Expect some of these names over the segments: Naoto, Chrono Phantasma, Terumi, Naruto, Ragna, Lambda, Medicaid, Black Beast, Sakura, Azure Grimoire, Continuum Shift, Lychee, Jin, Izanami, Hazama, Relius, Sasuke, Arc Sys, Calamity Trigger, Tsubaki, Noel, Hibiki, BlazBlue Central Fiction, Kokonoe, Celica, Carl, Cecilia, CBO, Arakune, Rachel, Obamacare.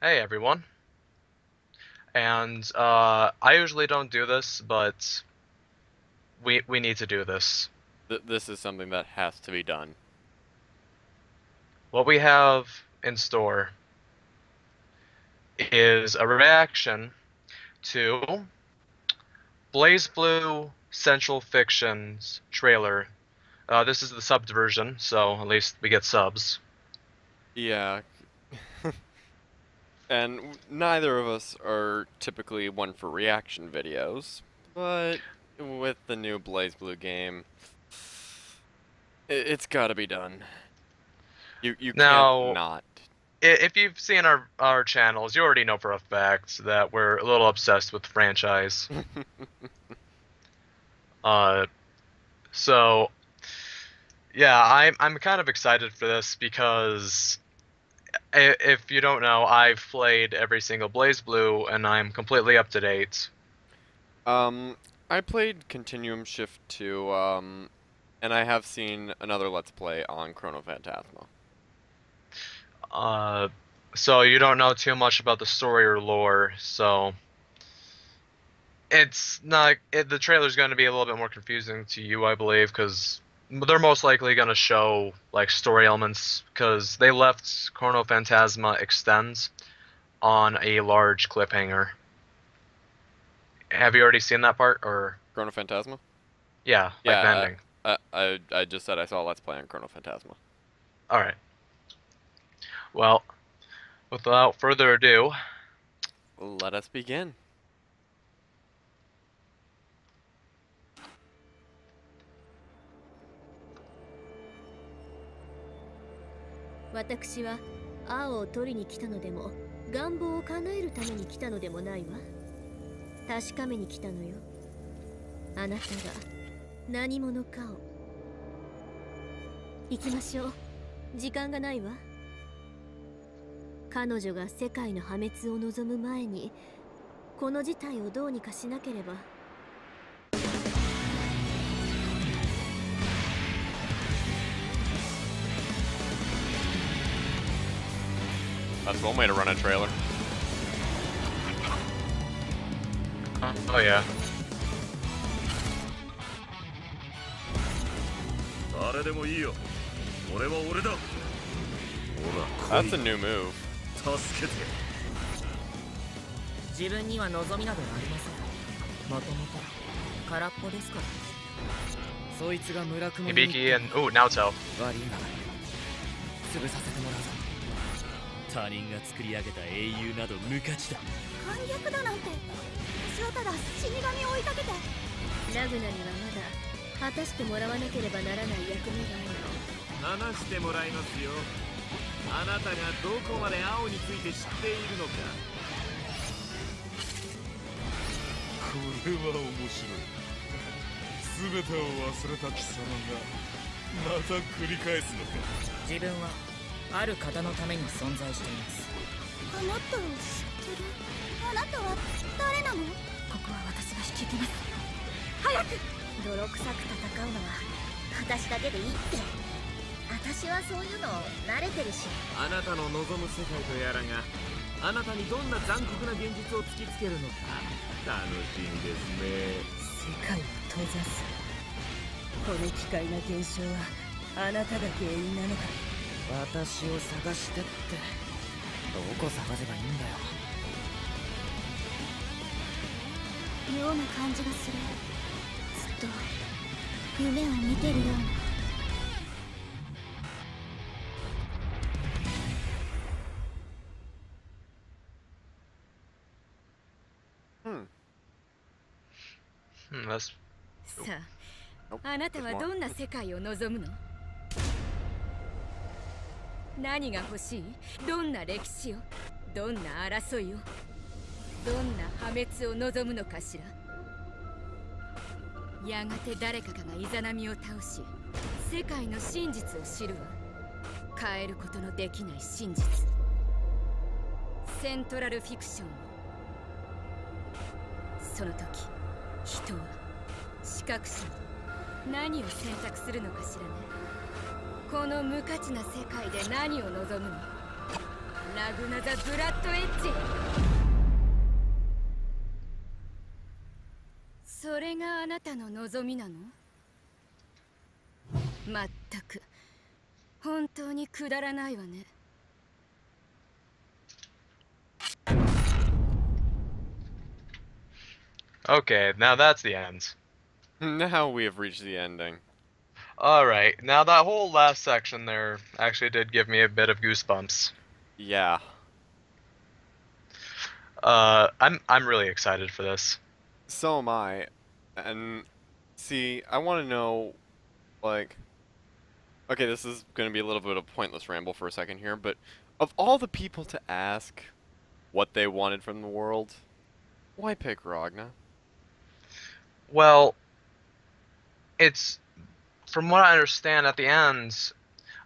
Hey everyone. And I usually don't do this, but we need to do this. This is something that has to be done. What we have in store is a reaction to BlazBlue Central Fiction's trailer. This is the subbed version, so at least we get subs. Yeah. And neither of us are typically one for reaction videos, but with the new BlazBlue game, it's gotta be done. You can't not. If you've seen our channels, you already know for a fact that we're a little obsessed with the franchise. So, yeah, I'm kind of excited for this because, if you don't know, I've played every single BlazBlue, and I'm completely up to date. I played Continuum Shift 2, and I have seen another Let's Play on Chrono Phantasma. So you don't know too much about the story or lore, so it's not. The trailer's going to be a little bit more confusing to you, I believe, because they're most likely going to show, like, story elements, because they left Chrono Phantasma Extends on a large cliffhanger. Have you already seen that part, or Chrono Phantasma? Yeah, yeah, like the ending. I just said I saw a Let's Play on Chrono Phantasma. All right. Well, without further ado, let us begin.私は青を取りに来たのでも、願望を叶えるために来たのでもないわ。確かめに来たのよ。あなたが何者かを。行きましょう。時間がないわ。彼女が世界の破滅を望む前に、この事態をどうにかしなければ。 That's one way to run a trailer. Oh yeah. That's a new move. Hibiki and ooh, Naoto. 他人が作り上げた英雄など無価値だ。反逆だなんて。私はただ死神を追いかけて。ラグナにはまだ果たしてもらわなければならない役目がある。話してもらいますよ。あなたがどこまで青について知っているのか。これは面白い。全てを忘れた貴様がまた繰り返すのか。自分は ある方のために存在しています。あなたを知ってる。あなたは誰なの？ここは私が引き受けます。早く。泥臭く戦うのは私だけでいいって。私はそういうの慣れてるし。あなたの望む世界とやらがあなたにどんな残酷な現実を突きつけるのか楽しみですね。世界を閉ざすこの奇怪な現象はあなたが原因なのか。 私を探してって。どこ探せばいいんだよ。妙な感じがする。ずっと夢を見てるような。さあ、あなたはどんな世界を望むの？ 何が欲しい？どんな歴史を、どんな争いを、どんな破滅を望むのかしら。やがて誰かがイザナミを倒し、世界の真実を知るわ。変えることのできない真実。セントラルフィクション。その時、人は視覚者何を選択するのかしらね。 この無価値な世界で何を望むの？ Okay, now that's the end. Now we have reached the ending. Alright, now that whole last section there actually did give me a bit of goosebumps. Yeah. I'm really excited for this. So am I. And, see, I want to know, like... Okay, this is going to be a little bit of a pointless ramble for a second here, but of all the people to ask what they wanted from the world, why pick Ragna? Well, it's... From what I understand, at the end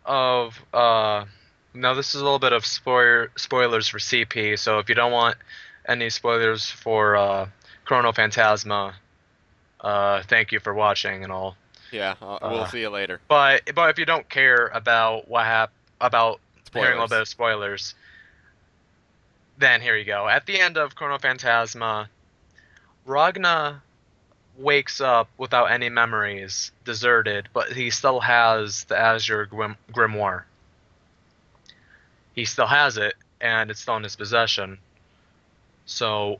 of, now this is a little bit of spoilers for CP, so if you don't want any spoilers for Chrono Phantasma, thank you for watching and all. Yeah, we'll see you later. But if you don't care about what hearing a little bit of spoilers, then here you go. At the end of Chrono Phantasma, Ragna wakes up without any memories, deserted, but he still has the Azure Grimoire. He still has it, and it's still in his possession. So,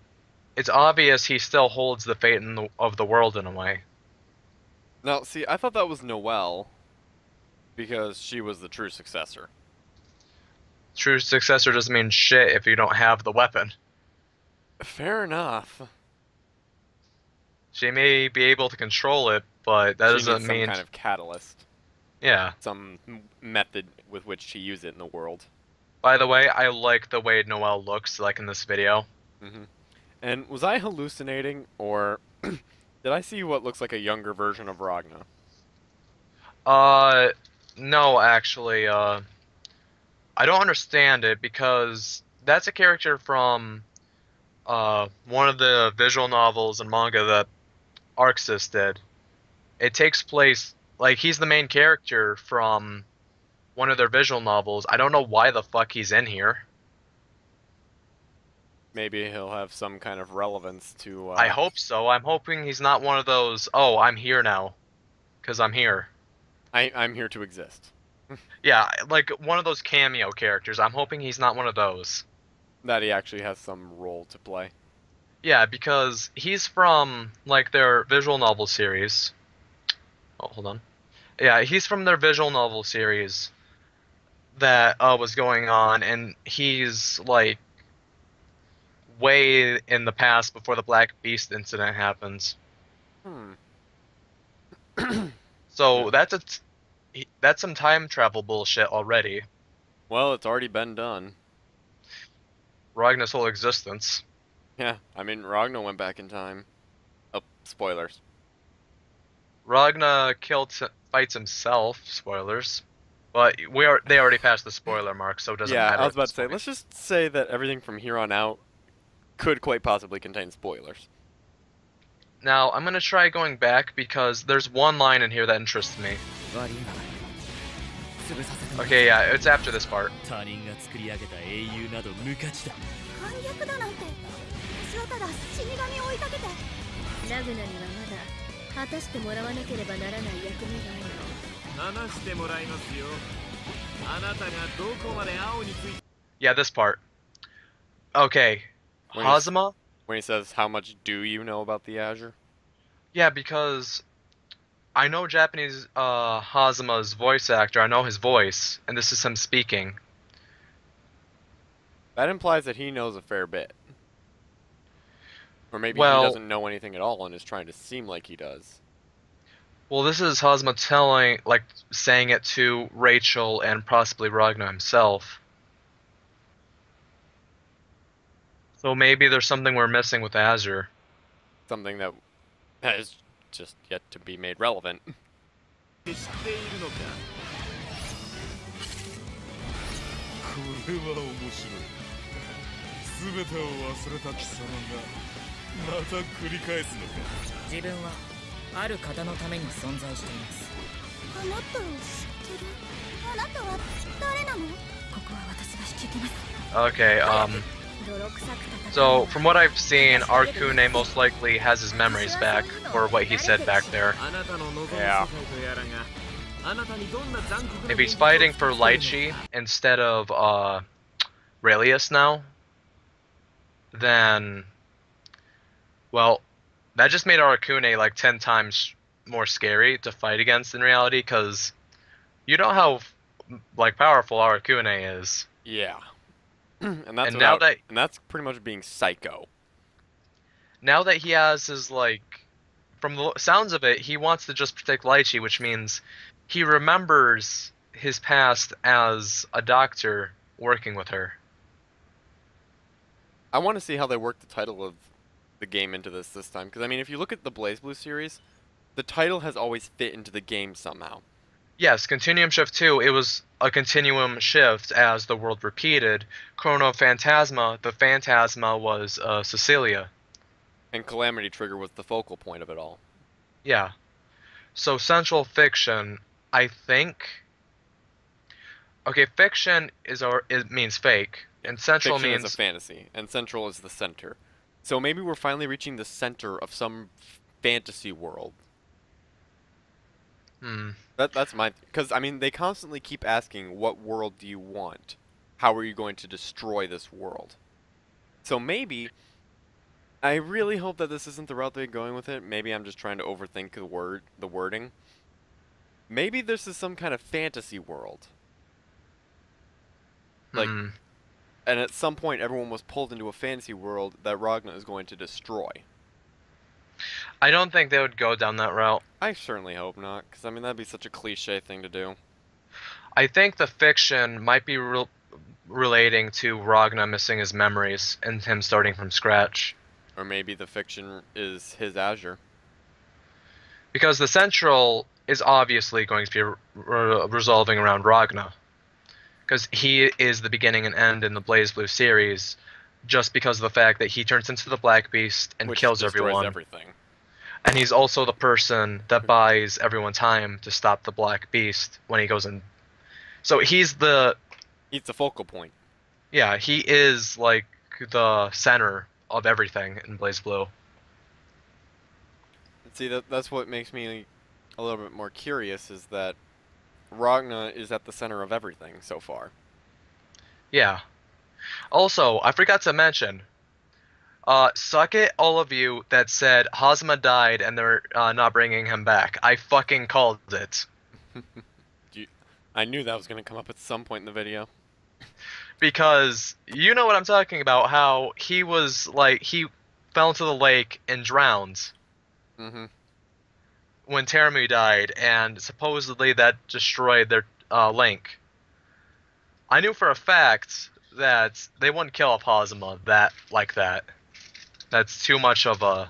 it's obvious he still holds the fate of the world in a way. Now, see, I thought that was Noel, because she was the true successor. True successor doesn't mean shit if you don't have the weapon. Fair enough. She may be able to control it, but that doesn't mean... She needs some kind of catalyst. Yeah. Some method with which to use it in the world. By the way, I like the way Noel looks, like in this video. Mm-hmm. And was I hallucinating, or did I see what looks like a younger version of Ragna? No, actually. I don't understand it, because that's a character from one of the visual novels and manga that Arc Sys did. It takes place, like, he's the main character from one of their visual novels. I don't know why the fuck he's in here. Maybe he'll have some kind of relevance to... I hope so. I'm hoping he's not one of those, oh, I'm here now, because I'm here. I'm here to exist. Yeah, like one of those cameo characters. I'm hoping he's not one of those. That he actually has some role to play. Yeah, because he's from, like, their visual novel series. Oh, hold on. Yeah, he's from their visual novel series that was going on, and he's, like, way in the past before the Black Beast incident happens. Hmm. So that's some time travel bullshit already. Well, it's already been done. Ragna's whole existence. Yeah, I mean, Ragna went back in time. Oh, spoilers. Ragna fights himself, spoilers. But they already passed the spoiler mark, so it doesn't matter. Yeah, I was about to say, let's just say that everything from here on out could quite possibly contain spoilers. Now, I'm going to try going back because there's one line in here that interests me. Okay, yeah, it's after this part. Yeah, this part. Okay, Hazama? When he says, how much do you know about the Azure? Yeah, because... I know Japanese Hazama's voice actor, I know his voice, and this is him speaking. That implies that he knows a fair bit. Or maybe he doesn't know anything at all and is trying to seem like he does. Well, this is Hazama saying it to Rachel and possibly Ragna himself. So maybe there's something we're missing with Azure. Something that has just yet to be made relevant. Okay, so from what I've seen, Arakune most likely has his memories back, or what he said back there. Yeah. If he's fighting for Lychee instead of Relius now, then, well, that just made Arakune like 10 times more scary to fight against in reality, because you know how like powerful Arakune is. Yeah. And that's pretty much being psycho. Now that he has his, like, from the sounds of it, he wants to just protect Lychee, which means he remembers his past as a doctor working with her. I want to see how they work the title of the game into this time, because I mean, if you look at the BlazBlue series, the title has always fit into the game somehow. Yes, Continuum Shift 2, it was a continuum shift as the world repeated. Chrono Phantasma, the Phantasma was Cecilia. And Calamity Trigger was the focal point of it all. Yeah. So Central Fiction, I think... Okay, fiction is it means fake, and central fiction means... is a fantasy, and central is the center. So maybe we're finally reaching the center of some fantasy world. Hmm. That's my... Because, I mean, they constantly keep asking, what world do you want? How are you going to destroy this world? So maybe... I really hope that this isn't the route they're going with it. Maybe I'm just trying to overthink the wording. Maybe this is some kind of fantasy world. Like... Hmm. And at some point, everyone was pulled into a fantasy world that Ragna is going to destroy. I don't think they would go down that route. I certainly hope not, because I mean that'd be such a cliche thing to do. I think the fiction might be relating to Ragna missing his memories and him starting from scratch. Or maybe the fiction is his Azure. Because the central is obviously going to be resolving around Ragna, because he is the beginning and end in the BlazBlue series. Just because of the fact that he turns into the Black Beast and kills everyone. Everything. And he's also the person that buys everyone time to stop the Black Beast when he goes in. So he's the... He's the focal point. Yeah, he is, like, the center of everything in BlazBlue. See, that's what makes me a little bit more curious, is that Ragna is at the center of everything so far. Yeah. Also, I forgot to mention, suck it, all of you that said Hazama died and they're not bringing him back. I fucking called it. I knew that was going to come up at some point in the video. Because, you know what I'm talking about, how he was, like, he fell into the lake and drowned. Mm-hmm. When Terumi died, and supposedly that destroyed their link. I knew for a fact... that they wouldn't kill off Hazama like that. That's too much of a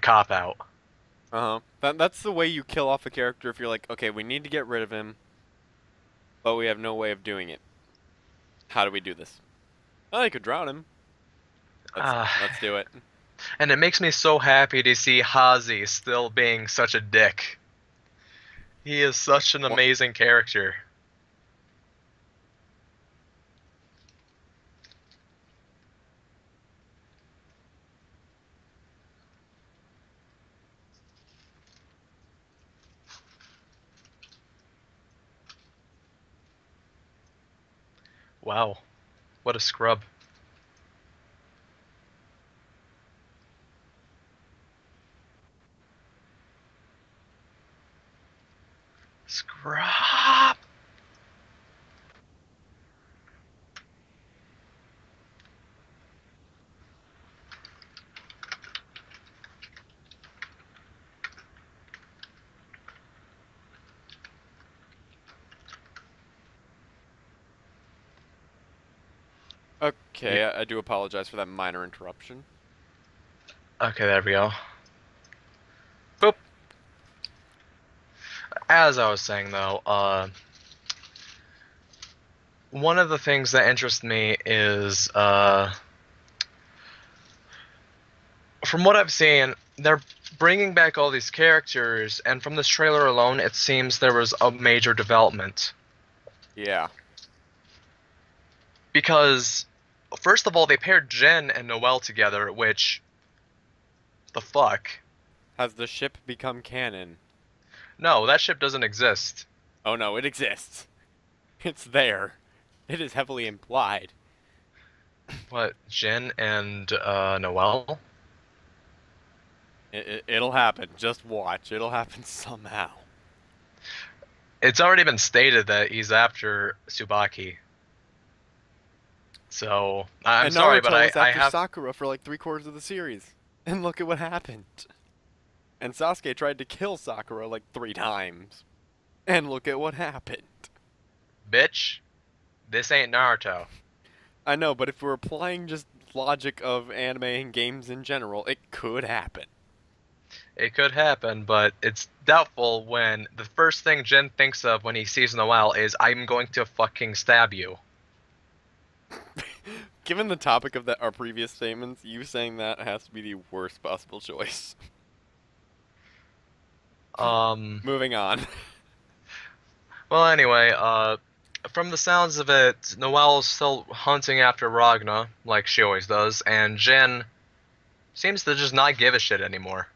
cop out. Uh-huh. That's the way you kill off a character if you're like, okay, we need to get rid of him, but we have no way of doing it. How do we do this? Well, I could drown him. Let's do it. And it makes me so happy to see Hazi still being such a dick. He is such an amazing character. Wow, what a scrub. Scrub! Okay, I do apologize for that minor interruption. Okay, there we go. Boop! As I was saying, though, one of the things that interests me is, from what I've seen, they're bringing back all these characters, and from this trailer alone, it seems there was a major development. Yeah. Because, first of all, they paired Jin and Noel together, which... the fuck? Has the ship become canon? No, that ship doesn't exist. Oh no, it exists. It's there. It is heavily implied. What, Jin and Noel? It'll happen. Just watch. It'll happen somehow. It's already been stated that he's after Tsubaki. So, I'm sorry, but I have... Sakura for like 3/4 of the series. And look at what happened. And Sasuke tried to kill Sakura like 3 times. And look at what happened. Bitch, this ain't Naruto. I know, but if we're applying just logic of anime and games in general, it could happen. It could happen, but it's doubtful when the first thing Jin thinks of when he sees Noel is, I'm going to fucking stab you. Given the topic of our previous statements, you saying that has to be the worst possible choice. Moving on. Well, anyway, from the sounds of it, Noel's still hunting after Ragna, like she always does, and Jin seems to just not give a shit anymore.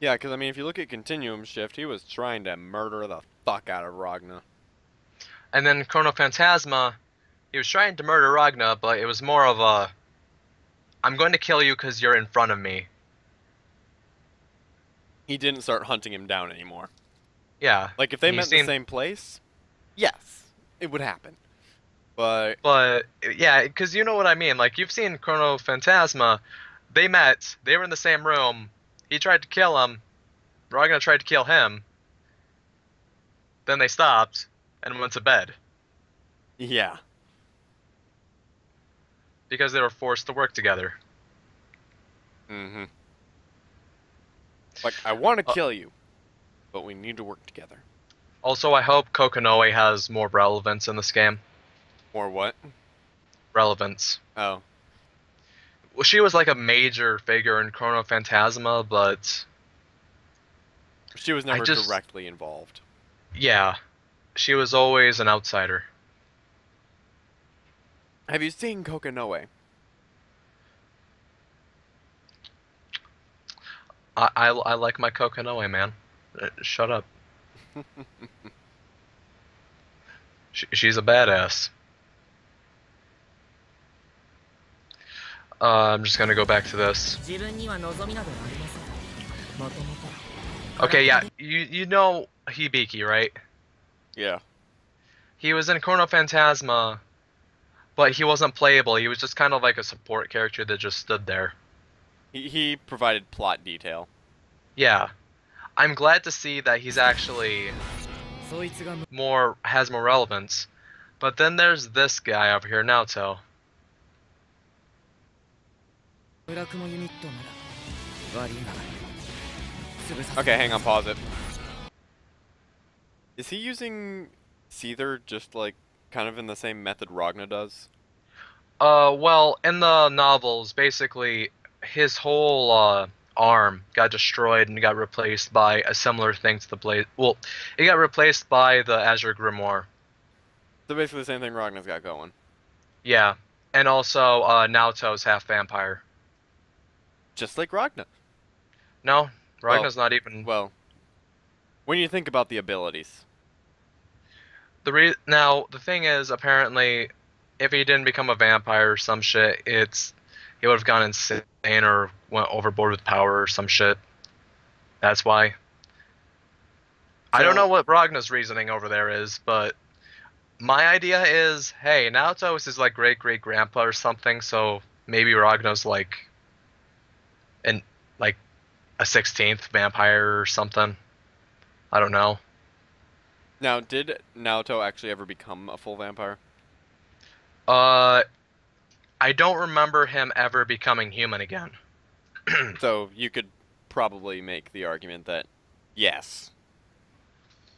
Yeah, because, I mean, if you look at Continuum Shift, he was trying to murder the fuck out of Ragna. And then Chrono Phantasma, he was trying to murder Ragna, but it was more of a, I'm going to kill you because you're in front of me. He didn't start hunting him down anymore. Yeah. Like, if they met in the same place, yes, it would happen. But yeah, because you know what I mean. Like, you've seen Chrono Phantasma. They met. They were in the same room. He tried to kill him. Ragna tried to kill him. Then they stopped and went to bed. Yeah. Because they were forced to work together. Mm-hmm. Like, I want to kill you, but we need to work together. Also, I hope Kokonoe has more relevance in this game. More what? Relevance. Oh. Well, she was like a major figure in Chrono Phantasma, but... she was never directly involved. Yeah. She was always an outsider. Have you seen Kokonoe? I like my Kokonoe, man. Shut up. She's a badass. I'm just gonna go back to this. Okay, yeah, you know Hibiki, right? Yeah. He was in Chrono Phantasma, but he wasn't playable. He was just kind of like a support character that just stood there. He provided plot detail. Yeah. I'm glad to see that he's actually has more relevance. But then there's this guy over here, Naoto. Okay, hang on, pause it. Is he using Seether just like kind of in the same method Ragna does? Well, in the novels, basically his whole arm got destroyed and got replaced by a similar thing to the Blaze. Well, it got replaced by the Azure Grimoire. So basically the same thing Ragna's got going. Yeah, and also Naoto's half vampire. Just like Ragna. No, Ragna's not even. Well, when you think about the abilities. Now the thing is, apparently, if he didn't become a vampire or some shit, he would have gone insane or went overboard with power or some shit. That's why. So, I don't know what Ragna's reasoning over there is, but my idea is, hey, Naoto is his like great-great-grandpa or something, so maybe Ragna's like a 16th vampire or something. I don't know. Now, did Naoto actually ever become a full vampire? I don't remember him ever becoming human again. So you could probably make the argument that, yes,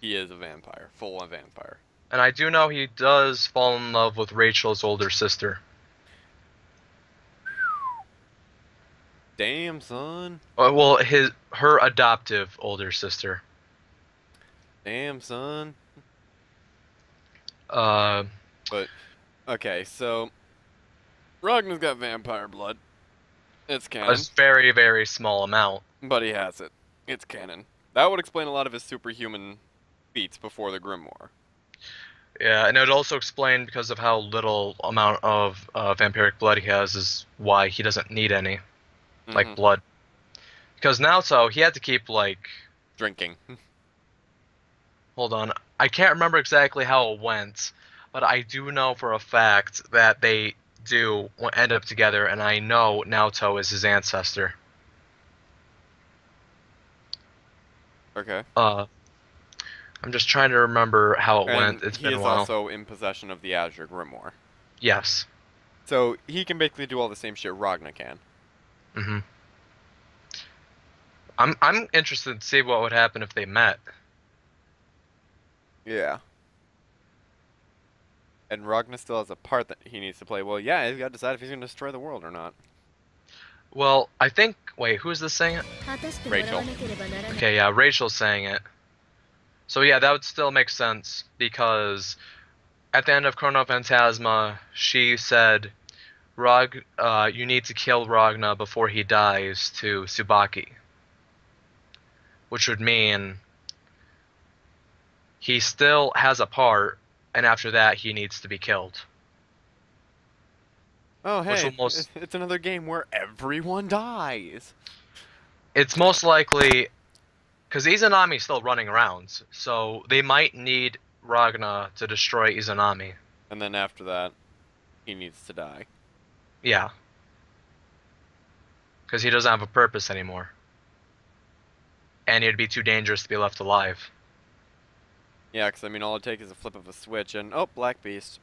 he is a vampire, full on vampire. And I do know he does fall in love with Rachel's older sister. Damn, son. Well, her adoptive older sister. Damn, son. But Okay, so Ragna's got vampire blood. It's canon. A very, very small amount. But he has it. It's canon. That would explain a lot of his superhuman feats before the Grimoire. Yeah, and it would also explain, because of how little amount of vampiric blood he has, is why he doesn't need any, like, blood. Because Naoto, he had to keep, like... drinking. Hold on. I can't remember exactly how it went, but I do know for a fact that they do end up together, and I know Naoto is his ancestor. Okay. I'm just trying to remember how it went. It's been a while. He is also in possession of the Azure Grimoire. Yes. So he can basically do all the same shit Ragna can. Mm-hmm. I'm interested to see what would happen if they met. Yeah. And Ragna still has a part that he needs to play. Well, yeah, he's got to decide if he's going to destroy the world or not. Well, I think... wait, who's this saying it? Rachel. Okay, yeah, Rachel's saying it. So yeah, that would still make sense, because at the end of Chrono Phantasma, she said, you need to kill Ragna before he dies to Tsubaki. Which would mean he still has a part, and after that he needs to be killed. Oh, hey, almost, it's another game where everyone dies. It's most likely... because Izanami's still running around, so they might need Ragna to destroy Izanami. And then after that, he needs to die. Yeah. Because he doesn't have a purpose anymore. And it'd be too dangerous to be left alive. Yeah, because, I mean, all it'd take is a flip of a switch, and, oh, Black Beast.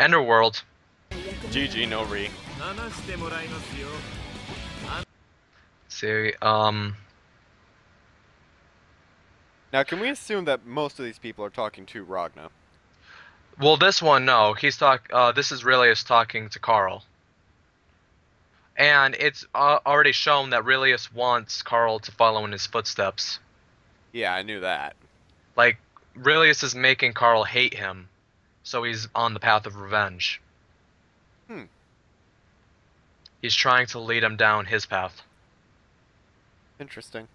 Enderworld. GG, no re. See, now, can we assume that most of these people are talking to Ragna? Well, this one, no. He's this is Relius talking to Carl. And it's already shown that Relius wants Carl to follow in his footsteps. Yeah, I knew that. Like, Relius is making Carl hate him, so he's on the path of revenge. Hmm. He's trying to lead him down his path. Interesting.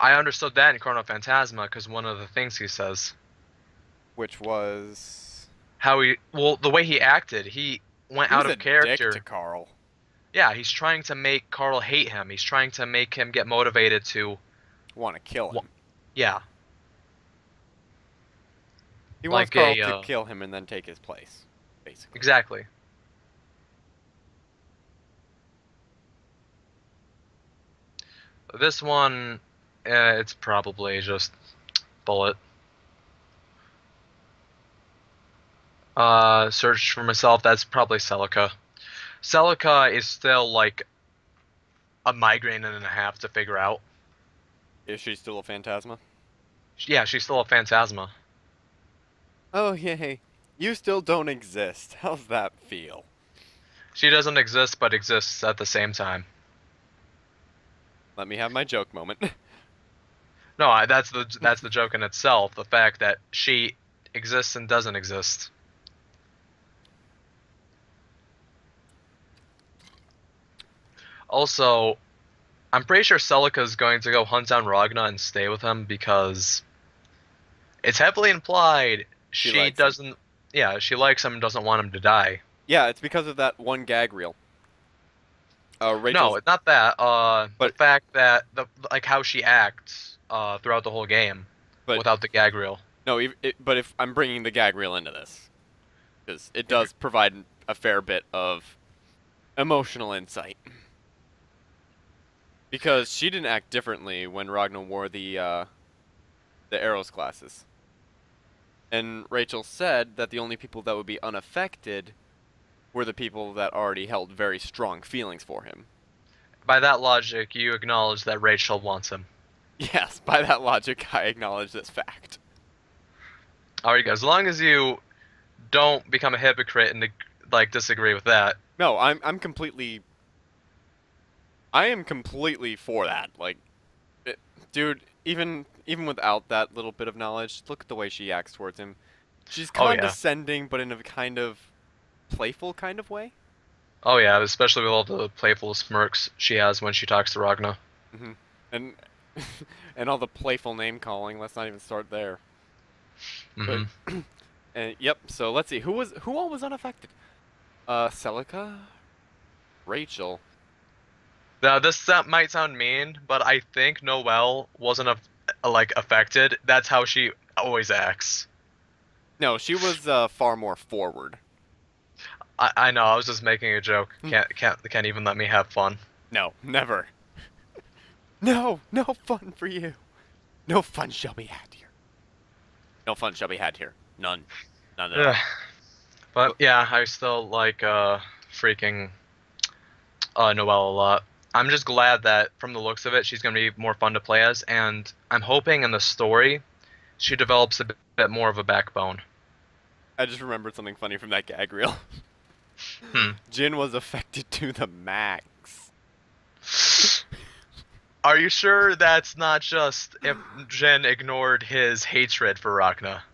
I understood that in Chrono Phantasma because one of the things he says, which was how he, well, the way he acted, he went out of character. Dick to Carl. Yeah, he's trying to make Carl hate him. He's trying to make him get motivated to want to kill him. Yeah. He wants Carl to kill him and then take his place, basically. Exactly. This one. It's probably just bullet. Search for myself, that's probably Celica. Celica is still like a migraine and a half to figure out. Is she still a Phantasma? Yeah, she's still a Phantasma. Oh, yay. You still don't exist. How's that feel? She doesn't exist, but exists at the same time. Let me have my joke moment. No, that's the joke in itself. The fact that she exists and doesn't exist. Also, I'm pretty sure Celica's going to go hunt down Ragna and stay with him because it's heavily implied she doesn't. Him. Yeah, she likes him and doesn't want him to die. Yeah, it's because of that one gag reel. Rachel's, no, not that. But the fact that like how she acts. Throughout the whole game, but without the gag reel. No, but if I'm bringing the gag reel into this, because it does provide a fair bit of emotional insight. Because she didn't act differently when Ragna wore the Eros glasses, and Rachel said that the only people that would be unaffected were the people that already held very strong feelings for him. By that logic, you acknowledge that Rachel wants him. Yes, by that logic, I acknowledge this fact. Alright, guys, as long as you don't become a hypocrite and like disagree with that. No, I am completely for that. Like, dude, even without that little bit of knowledge, look at the way she acts towards him. She's condescending, but in a kind of playful kind of way. Oh yeah, especially with all the playful smirks she has when she talks to Ragna. Mm-hmm. And all the playful name calling. Let's not even start there. Mm-hmm. But, yep. So let's see who all was unaffected. Celica, Rachel. Now that might sound mean, but I think Noel wasn't affected. That's how she always acts. No, she was far more forward. I know. I was just making a joke. Can't even let me have fun. No, never. No fun for you. No fun shall be had here. No fun shall be had here. None. None at all. But yeah, I still like freaking Noel a lot. I'm just glad that from the looks of it, she's gonna be more fun to play as, and I'm hoping in the story, she develops a bit more of a backbone. I just remembered something funny from that gag reel. Jin was affected to the max. Are you sure that's not just if Jin ignored his hatred for Ragna?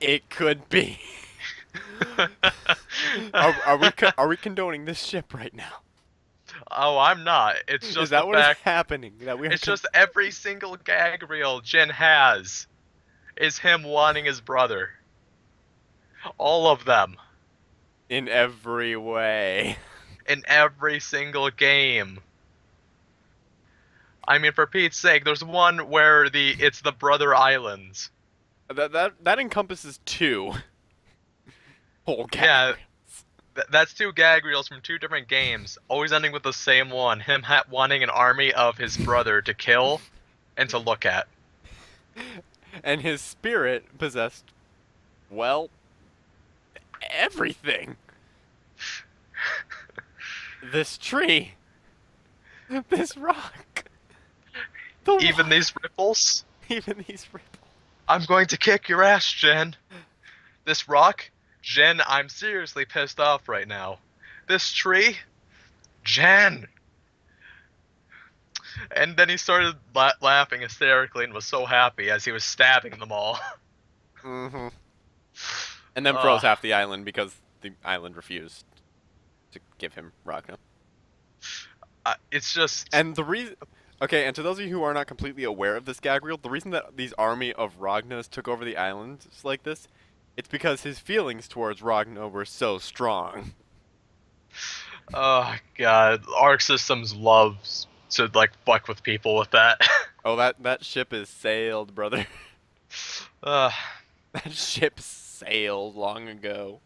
It could be. are we condoning this ship right now? Oh, I'm not. It's just Is that what is happening? It's just every single gag reel Jin has is him wanting his brother. All of them. In every way. In every single game. I mean, for Pete's sake, there's one where it's the Brother Islands. That encompasses two. Whole gag reels. That's two gag reels from two different games, always ending with the same one. Him wanting an army of his brother to kill and to look at. And his spirit possessed, well, everything. This tree. This rock. Even these ripples? Even these ripples. I'm going to kick your ass, Jen. This rock? Jen, I'm seriously pissed off right now. This tree? Jen! And then he started laughing hysterically and was so happy as he was stabbing them all. Mm-hmm. And then froze half the island because the island refused to give him Ragna. It's just... And the reason... Okay, and to those of you who are not completely aware of this gag reel, the reason that these army of Ragnas took over the island like this, it's because his feelings towards Ragna were so strong. Oh, God. Arc Systems loves to, like, fuck with people with that. Oh, that ship is sailed, brother. That ship sailed long ago.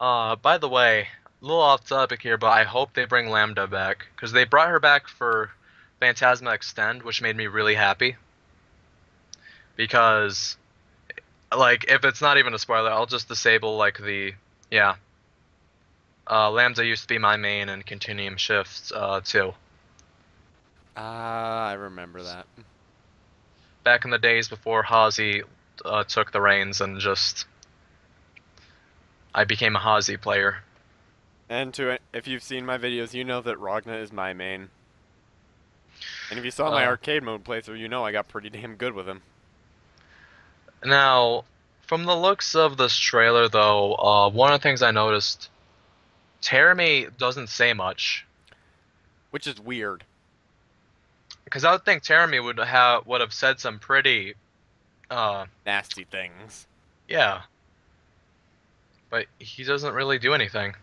By the way, a little off topic here, but I hope they bring Lambda back, because they brought her back for... Phantasma Extend, which made me really happy. Because, like, if it's not even a spoiler, I'll just disable, like, the... Yeah. Lambda used to be my main in Continuum Shift, too. I remember that. Back in the days before Hazi took the reins and just... I became a Hazi player. And if you've seen my videos, you know that Ragna is my main. And if you saw my arcade mode playthrough, you know I got pretty damn good with him. Now, from the looks of this trailer, though, one of the things I noticed, Terumi doesn't say much. Which is weird. Because I would think Terumi would have said some pretty... nasty things. Yeah. But he doesn't really do anything.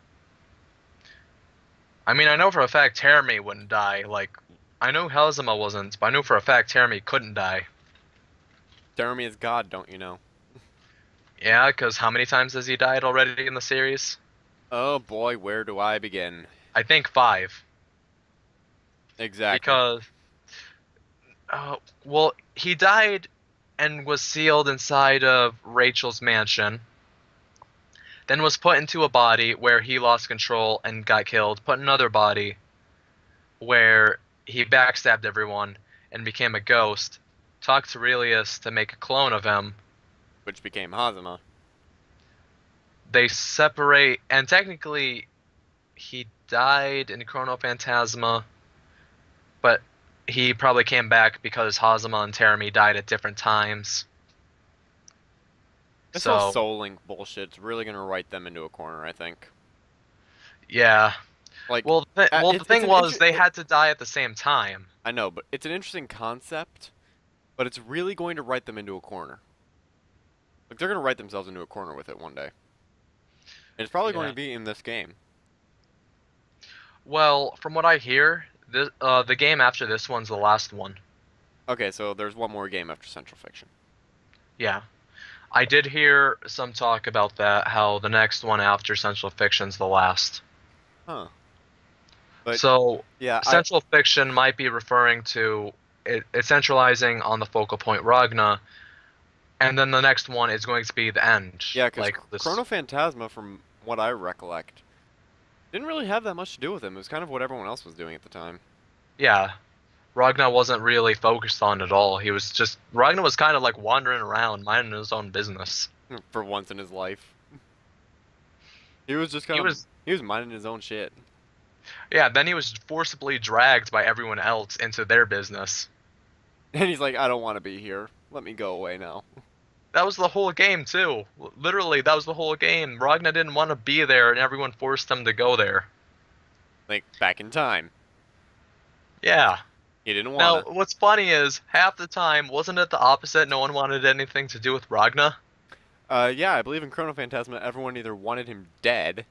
I mean, I know for a fact Terumi wouldn't die, like... I know Hazama wasn't, but I know for a fact Terumi couldn't die. Terumi is God, don't you know? Yeah, because how many times has he died already in the series? Oh boy, where do I begin? I think 5. Exactly. Because... well, he died and was sealed inside of Rachel's mansion. Then was put into a body where he lost control and got killed. Put in another body where... He backstabbed everyone and became a ghost, talked to Relius to make a clone of him. Which became Hazama. They separate, and technically he died in Chrono Phantasma, but he probably came back because Hazama and Terumi died at different times. This whole Soul Link bullshit's really gonna write them into a corner, I think. Yeah. Like, well, the thing was, they had to die at the same time. I know, but it's an interesting concept, but it's really going to write them into a corner. Like, they're gonna write themselves into a corner with it one day. And it's probably going to be in this game. Well, from what I hear, the game after this one's the last one. Okay, so there's one more game after Central Fiction. Yeah. I did hear some talk about that, how the next one after Central Fiction's the last. Huh. But, so, yeah, Central Fiction might be referring to it centralizing on the focal point Ragna, and then the next one is going to be the end. Yeah, because like Chrono Phantasma, from what I recollect, didn't really have that much to do with him. It was kind of what everyone else was doing at the time. Yeah. Ragna wasn't really focused on at all. He was just... Ragna was kind of like wandering around, minding his own business. For once in his life. He was just kind of... He was minding his own shit. Yeah, then he was forcibly dragged by everyone else into their business. And he's like, I don't want to be here. Let me go away now. That was the whole game, too. Literally, that was the whole game. Ragna didn't want to be there, and everyone forced him to go there. Like, back in time. Yeah. He didn't want to. Now, what's funny is, half the time, wasn't it the opposite? No one wanted anything to do with Ragna? Yeah, I believe in Chrono Phantasma, everyone either wanted him dead,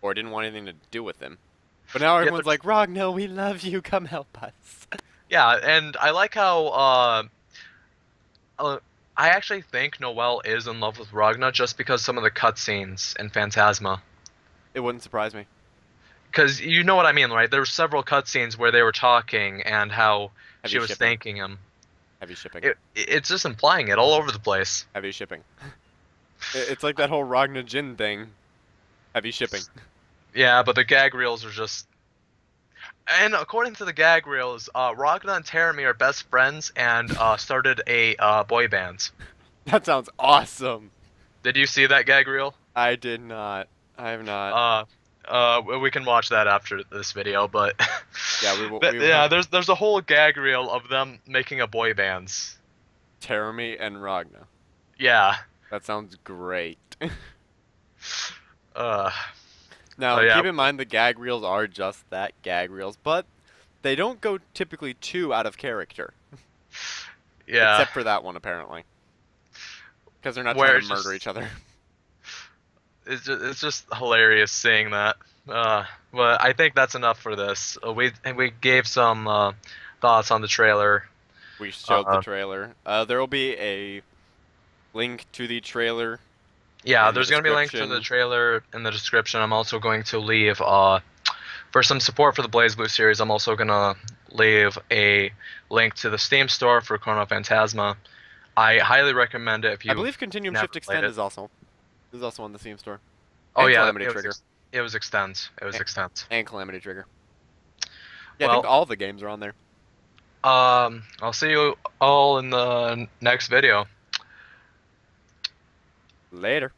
or didn't want anything to do with him. But now everyone's like, Ragna, we love you, come help us. Yeah, and I like how... I actually think Noel is in love with Ragna just because some of the cutscenes in Phantasma. It wouldn't surprise me. Because you know what I mean, right? There were several cutscenes where they were talking and how she was thanking him. Heavy shipping. It's just implying it all over the place. Heavy shipping. It's like that whole Ragna Jin thing. Heavy shipping. Yeah, but the gag reels are just... And according to the gag reels, Ragna and Terumi are best friends and started a boy band. That sounds awesome. Did you see that gag reel? I did not. I have not. We can watch that after this video, but yeah, we will. There's a whole gag reel of them making a boy bands. Terumi and Ragna. Yeah. That sounds great. Now keep in mind the gag reels are just that, gag reels, but they don't go typically too out of character. Yeah. Except for that one apparently, because they're not trying to murder each other. It's just hilarious seeing that. But I think that's enough for this. We gave some thoughts on the trailer. We showed the trailer. There will be a link to the trailer. Yeah, there's going to be links to the trailer in the description. I'm also going to leave, for some support for the BlazBlue series, I'm also going to leave a link to the Steam store for Chrono Phantasma. I highly recommend it if you... I believe Continuum Shift Extend is also on the Steam store. Oh yeah, Calamity Trigger. It was Extend. It was Extend. And Calamity Trigger. Yeah, well, I think all the games are on there. I'll see you all in the next video. Later.